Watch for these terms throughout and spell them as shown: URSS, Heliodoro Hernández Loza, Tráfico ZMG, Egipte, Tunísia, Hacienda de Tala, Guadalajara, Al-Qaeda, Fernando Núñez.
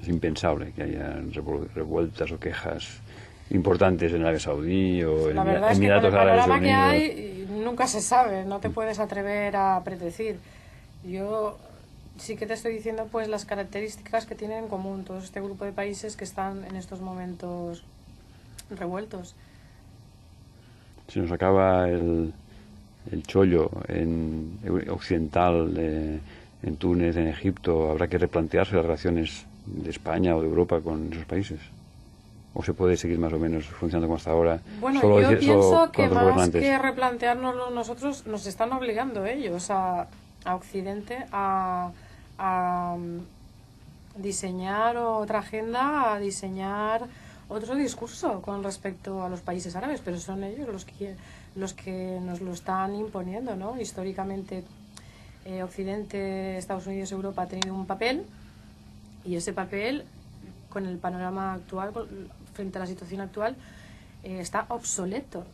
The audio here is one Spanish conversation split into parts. Es impensable que haya revueltas o quejas importantes en Arabia Saudí o en Emiratos Árabes Unidos. La verdad es que con el panorama que hay nunca se sabe, no te puedes atrever a predecir. Yo sí que te estoy diciendo pues las características que tienen en común todo este grupo de países que están en estos momentos revueltos. Se nos acaba el chollo en occidental, en Túnez, en Egipto. ¿Habrá que replantearse las relaciones de España o de Europa con esos países? ¿O se puede seguir más o menos funcionando como hasta ahora? Bueno, yo pienso que más que replantearnoslo nosotros, nos están obligando ellos a Occidente a diseñar otra agenda, a diseñar otro discurso con respecto a los países árabes, pero son ellos los que nos lo están imponiendo, ¿no? Históricamente Occidente, Estados Unidos, Europa ha tenido un papel, y ese papel con el panorama actual, frente a la situación actual, está obsoleto.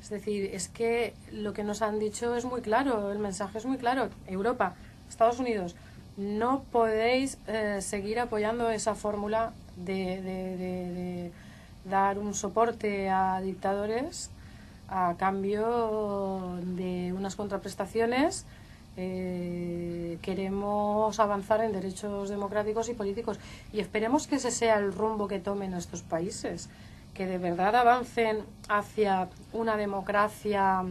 Es decir, es que lo que nos han dicho es muy claro, el mensaje es muy claro. Europa, Estados Unidos, no podéis seguir apoyando esa fórmula de dar un soporte a dictadores a cambio de unas contraprestaciones. Queremos avanzar en derechos democráticos y políticos, y esperemos que ese sea el rumbo que tomen estos países, que de verdad avancen hacia una democracia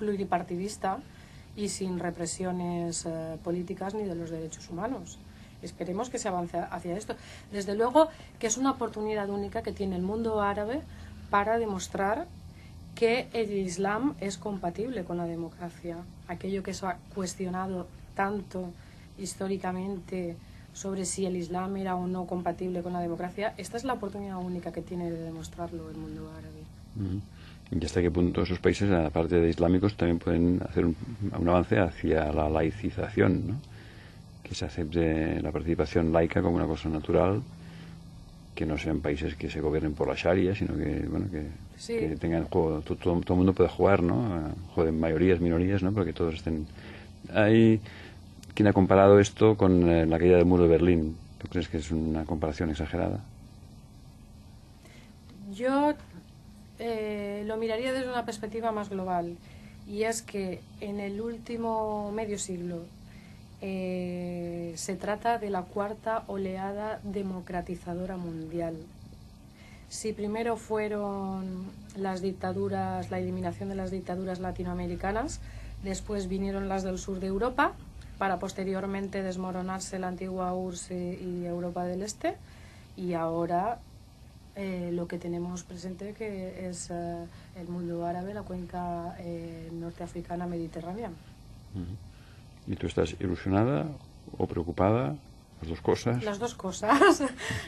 pluripartidista y sin represiones políticas ni de los derechos humanos. Esperemos que se avance hacia esto. Desde luego que es una oportunidad única que tiene el mundo árabe para demostrar que el Islam es compatible con la democracia. Aquello que se ha cuestionado tanto históricamente sobre si el Islam era o no compatible con la democracia, esta es la oportunidad única que tiene de demostrarlo el mundo árabe. ¿Y hasta qué punto esos países, aparte de islámicos, también pueden hacer un avance hacia la laicización, ¿no? Que se acepte la participación laica como una cosa natural, que no sean países que se gobiernen por la sharia, sino que, bueno, que tengan juego, todo el mundo pueda jugar, ¿no? Jueguen mayorías, minorías, ¿no? Pero que todos estén. Hay quien ha comparado esto con la caída del muro de Berlín. ¿Tú crees que es una comparación exagerada? Yo lo miraría desde una perspectiva más global, y es que en el último medio siglo se trata de la cuarta oleada democratizadora mundial. Si primero fueron las dictaduras, la eliminación de las dictaduras latinoamericanas, después vinieron las del sur de Europa, para posteriormente desmoronarse la antigua URSS y Europa del Este, y ahora lo que tenemos presente que es el mundo árabe, la cuenca norteafricana mediterránea. ¿Y tú estás ilusionada o preocupada? ¿Las dos cosas? Las dos cosas,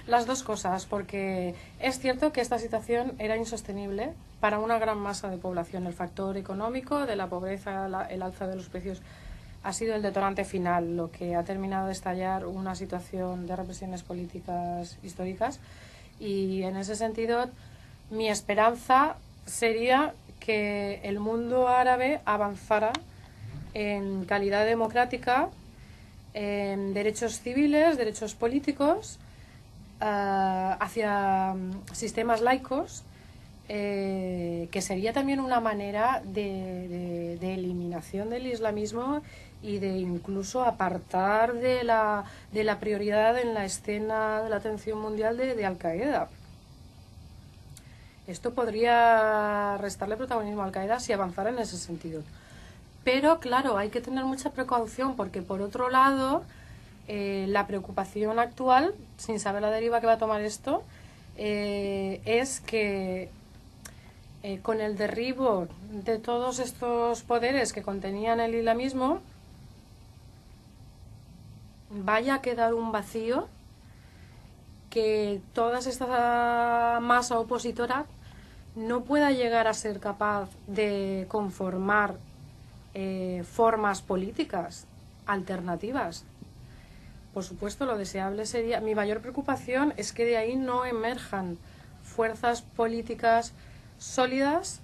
las dos cosas, porque es cierto que esta situación era insostenible para una gran masa de población. El factor económico de la pobreza, el alza de los precios, ha sido el detonante final, lo que ha terminado de estallar una situación de represiones políticas históricas. Y en ese sentido, mi esperanza sería que el mundo árabe avanzara en calidad democrática, en derechos civiles, derechos políticos, hacia sistemas laicos, que sería también una manera de eliminación del islamismo y de incluso apartar de la prioridad en la escena de la atención mundial de Al-Qaeda. Esto podría restarle protagonismo a Al-Qaeda si avanzara en ese sentido. Pero claro, hay que tener mucha precaución, porque por otro lado, la preocupación actual, sin saber la deriva que va a tomar esto, es que con el derribo de todos estos poderes que contenían el islamismo, vaya a quedar un vacío que toda esta masa opositora no pueda llegar a ser capaz de conformar formas políticas alternativas. Por supuesto, lo deseable sería. Mi mayor preocupación es que de ahí no emerjan fuerzas políticas sólidas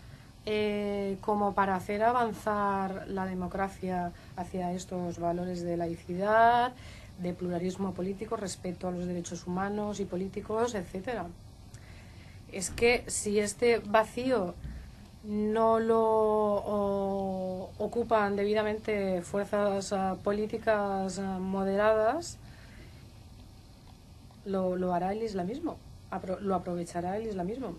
como para hacer avanzar la democracia hacia estos valores de laicidad, de pluralismo político, respeto a los derechos humanos y políticos, etcétera. Es que si este vacío no lo ocupan debidamente fuerzas políticas moderadas, lo hará el islamismo, lo aprovechará el islamismo.